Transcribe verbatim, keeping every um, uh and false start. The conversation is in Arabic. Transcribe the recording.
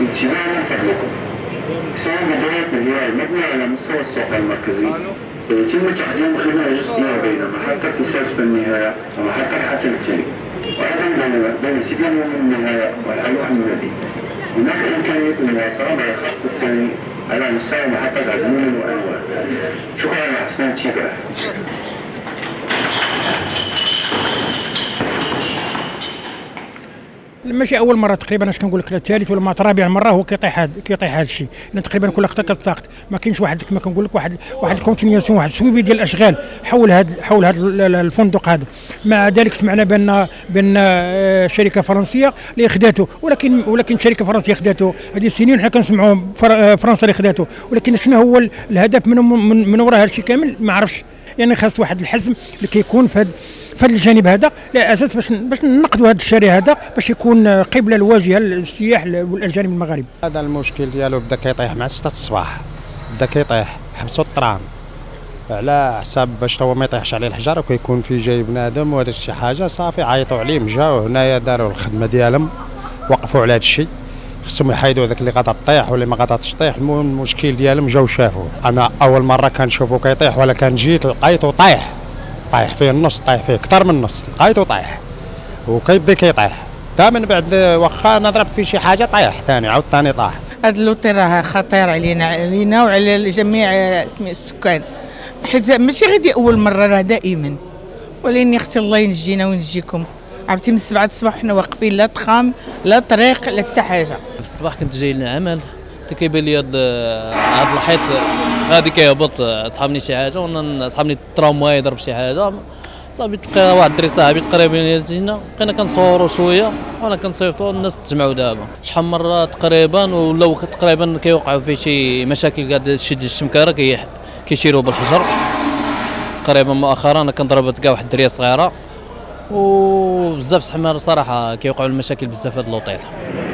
انتباه من فضلكم، سواء بداية من هي المبنى على مستوى الساحة المركزية، ويتم تحجيم خلال الجزء ما بين محطة مساس النهاية ومحطة الحسن الثاني، وأيضا بين سيدنا من النهاية والألواح المناديل. هناك إمكانية المواصلة مع الخط الثاني على مستوى محطة عجمون وأنواع. شكرا لحسن الانتباه. ماشي اول مره تقريبا، اش كنقول لك، لا ثالث ولا ما رابع مره هو كيطيح هذا كيطيح هذا الشيء، لان تقريبا كل خطه كتساقط، ما كاينش واحد كما كنقول لك واحد واحد الكونتينياسيون، واحد السويبي ديال الاشغال حول هذا حول هذا الفندق هذا. مع ذلك سمعنا بان بان شركه فرنسيه اللي خداته، ولكن ولكن شركه فرنسيه خداته هذه السنين، حنا كنسمعوا فرنسا اللي خداته، ولكن شنو هو الهدف من من, من وراء هذا الشيء كامل؟ ما عرفش. يعني خاص واحد الحزم اللي كيكون في هذا في هذا الجانب هذا، على اساس باش باش ننقدوا هذا الشارع هذا باش يكون قبله الواجهه للسياح والاجانب المغاربه. هذا المشكل ديالو بدا كيطيح مع ستة الصباح، بدا كيطيح، حبسوا الطرام على حساب باش هو ما يطيحش عليه الحجر، وكيكون في جاي بنادم وهذا شي حاجه صافي، عيطوا عليه مجاو هنايا داروا الخدمه ديالهم، وقفوا على هذا الشيء، خصهم يحيدوا هذاك اللي غادا طيح ولا ما غاداش تطيح. المهم المشكل ديالهم جاو شافوه. انا اول مره كنشوفو كيطيح، ولا كان جيت لقيته طايح طايح فيه النص، طايح فيه اكثر من النص، لقيته طايح وكيبدا كيطيح تا من بعد، واخا انا ضربت فيه شي حاجه طايح ثاني، عاود ثاني طاح. هاد اللوطي راه خطير علينا علينا وعلى جميع السكان، حيت ماشي غير اول مره، راه دائما. ولكن اختي الله ينجينا وينجيكم. عرفتي من سبعة الصباح حنا واقفين، لا تخام لا طريق لا حتى حاجه. في الصباح كنت جاي للعمل، كيبان لي هذا الحيط غادي كيهبط، صحابني شي حاجه وانا صحابني الترامواي ضرب شي حاجه صافي. تلقى واحد الدري صاحبي تقريبا جينا بقينا كنصوروا شويه، وانا كنصيفطوا الناس تجمعوا. دابا شحال مره تقريبا ولاو تقريبا كيوقعوا فيه شي مشاكل، قاعد شي الشمكاره كيشيروه بالحجر. تقريبا مؤخرا كنضربت كاع واحد الدريه صغيره، وبزاف صراحه كيوقعوا المشاكل بزاف في هذا اللوطيل.